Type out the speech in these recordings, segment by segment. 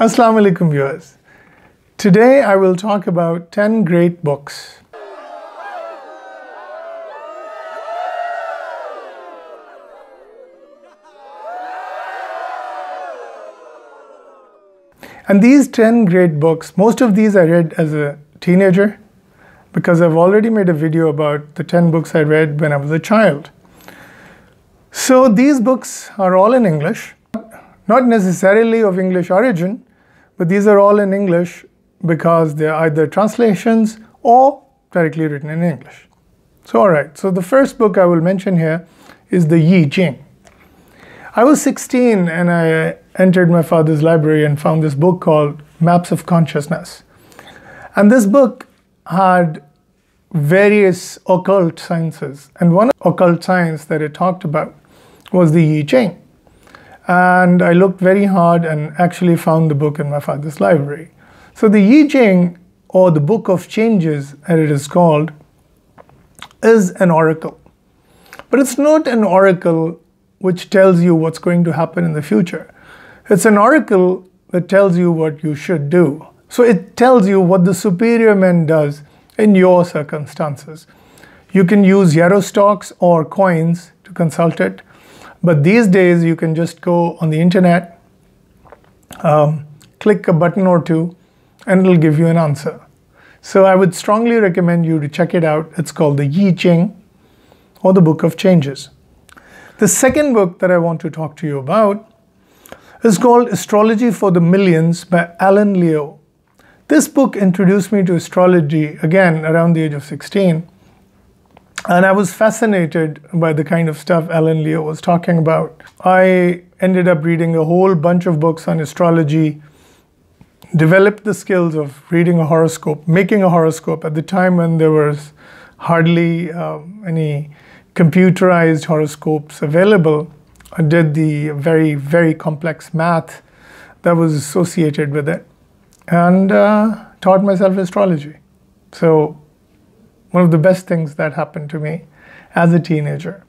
Assalamu alaikum viewers. Today I will talk about 10 great books. And these 10 great books, most of these I read as a teenager, because I've already made a video about the 10 books I read when I was a child. So these books are all in English, not necessarily of English origin, but these are all in English because they're either translations or directly written in English. So alright, so the first book I will mention here is the I Ching. I was 16 and I entered my father's library and found this book called Maps of Consciousness. And this book had various occult sciences, and one occult science that it talked about was the I Ching. And I looked very hard and actually found the book in my father's library. So the I Ching, or the Book of Changes as it is called, is an oracle. But it's not an oracle which tells you what's going to happen in the future. It's an oracle that tells you what you should do. So it tells you what the superior man does in your circumstances. You can use yarrow stalks or coins to consult it. But these days you can just go on the internet, click a button or two, and it'll give you an answer. So I would strongly recommend you to check it out. It's called the I Ching, or the Book of Changes. The second book that I want to talk to you about is called Astrology for the Millions by Alan Leo. This book introduced me to astrology, again, around the age of 16. And I was fascinated by the kind of stuff Alan Leo was talking about. I ended up reading a whole bunch of books on astrology, developed the skills of reading a horoscope, making a horoscope at the time when there was hardly any computerized horoscopes available. I did the very, very complex math that was associated with it, and taught myself astrology. So one of the best things that happened to me as a teenager.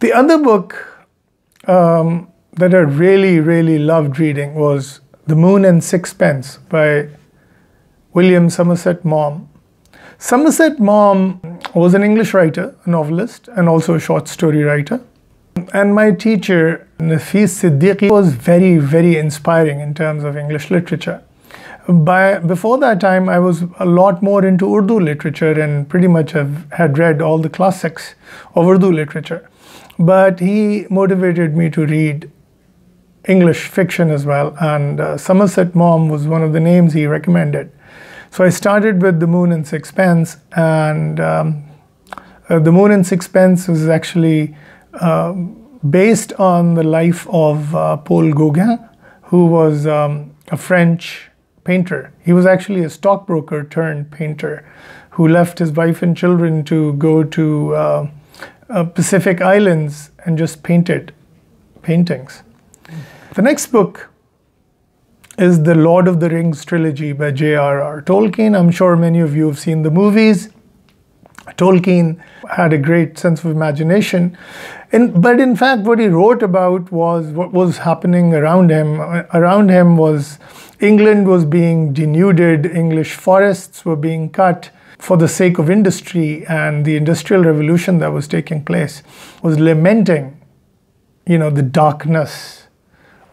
The other book that I really, really loved reading was The Moon and Sixpence by William Somerset Maugham. Somerset Maugham was an English writer, a novelist, and also a short story writer. And my teacher, Nafiz Siddiqui, was very, very inspiring in terms of English literature. Before that time, I was a lot more into Urdu literature and pretty much had read all the classics of Urdu literature. But he motivated me to read English fiction as well, and Somerset Maugham was one of the names he recommended. So I started with The Moon and Sixpence, and The Moon and Sixpence was actually based on the life of Paul Gauguin, who was a French painter. He was actually a stockbroker turned painter who left his wife and children to go to Pacific Islands and just painted paintings. The next book is the Lord of the Rings trilogy by J.R.R. Tolkien. I'm sure many of you have seen the movies. Tolkien had a great sense of imagination, but in fact what he wrote about was what was happening around him. Around him was England was being denuded, English forests were being cut for the sake of industry, and the Industrial Revolution that was taking place was lamenting, you know, the darkness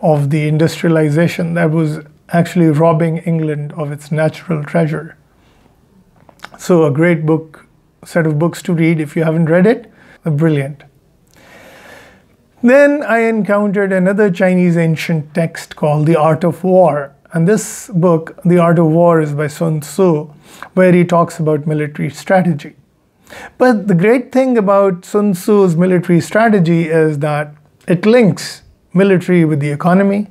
of the industrialization that was actually robbing England of its natural treasure. So a great set of books to read if you haven't read it. They're brilliant. Then I encountered another Chinese ancient text called The Art of War. And this book, The Art of War, is by Sun Tzu, where he talks about military strategy. But the great thing about Sun Tzu's military strategy is that it links military with the economy,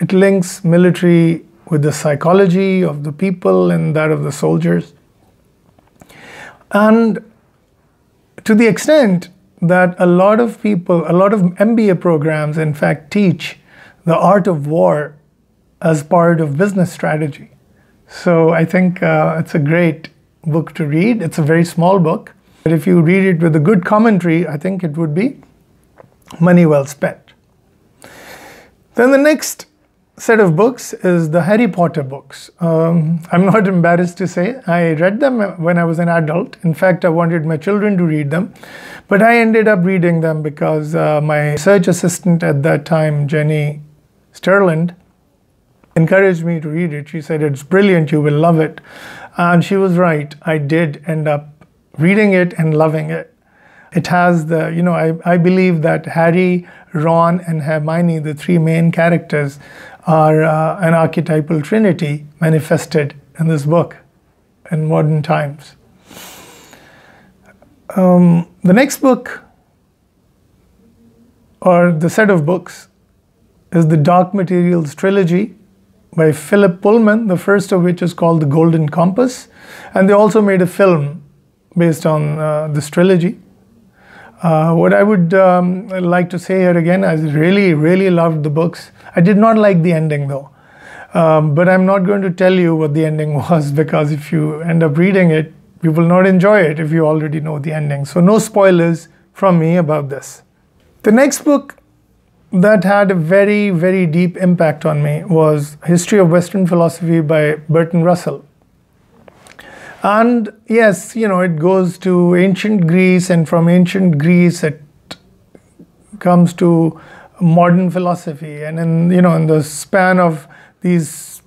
it links military with the psychology of the people and that of the soldiers. And to the extent that a lot of people, a lot of MBA programs, in fact, teach the art of war as part of business strategy. So I think it's a great book to read. It's a very small book, but if you read it with a good commentary, I think it would be money well spent. Then the next set of books is the Harry Potter books. I'm not embarrassed to say I read them when I was an adult. In fact, I wanted my children to read them, but I ended up reading them because my research assistant at that time, Jenny Sterland, encouraged me to read it. She said, "It's brilliant, you will love it." And she was right. I did end up reading it and loving it. It has the, you know, I believe that Harry, Ron, and Hermione, the three main characters, are an archetypal trinity manifested in this book in modern times. The next book, or the set of books, is the Dark Materials Trilogy by Philip Pullman, the first of which is called The Golden Compass. And they also made a film based on this trilogy. What I would like to say here again, I really, really loved the books. I did not like the ending though. But I'm not going to tell you what the ending was, because if you end up reading it, you will not enjoy it if you already know the ending. So no spoilers from me about this. The next book that had a very, very deep impact on me was History of Western Philosophy by Bertrand Russell. And yes, you know, it goes to ancient Greece, and from ancient Greece it comes to modern philosophy. And in, you know, in the span of these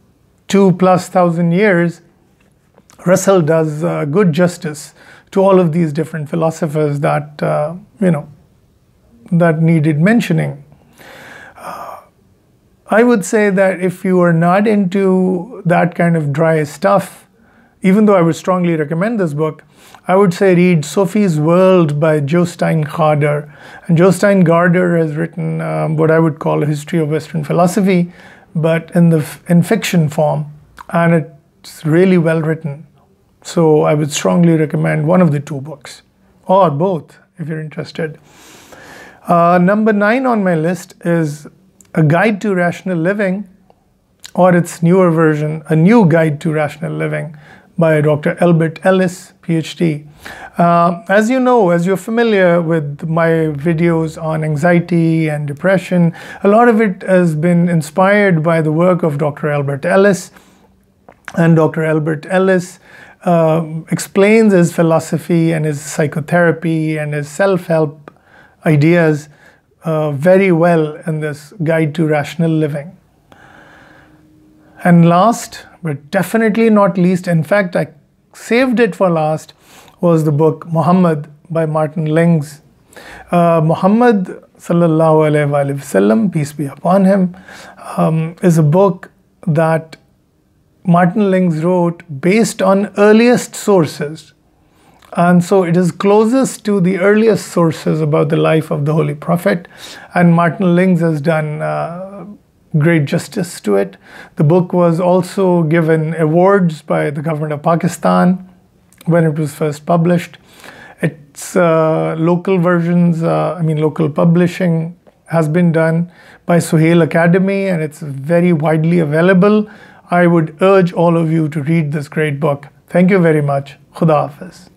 2,000+ years, Russell does good justice to all of these different philosophers that, you know, that needed mentioning. I would say that if you are not into that kind of dry stuff, even though I would strongly recommend this book, I would say read Sophie's World by Jostein Gaarder. And Jostein Gaarder has written what I would call a history of Western philosophy, but in fiction form, and it's really well written. So I would strongly recommend one of the two books, or both, if you're interested. Number 9 on my list is A Guide to Rational Living, or its newer version, A New Guide to Rational Living, by Dr. Albert Ellis, PhD. As you know, as you're familiar with my videos on anxiety and depression, a lot of it has been inspired by the work of Dr. Albert Ellis. And Dr. Albert Ellis explains his philosophy and his psychotherapy and his self-help ideas very well in this Guide to Rational Living. And last, but definitely not least, in fact, I saved it for last, was the book Muhammad by Martin Lings. Muhammad, sallallahu alaihi wasallam, peace be upon him, is a book that Martin Lings wrote based on earliest sources. And so it is closest to the earliest sources about the life of the Holy Prophet. And Martin Lings has done great justice to it. The book was also given awards by the government of Pakistan when it was first published. Its local versions, local publishing has been done by Suhail Academy, and it's very widely available. I would urge all of you to read this great book. Thank you very much. Khuda Hafiz.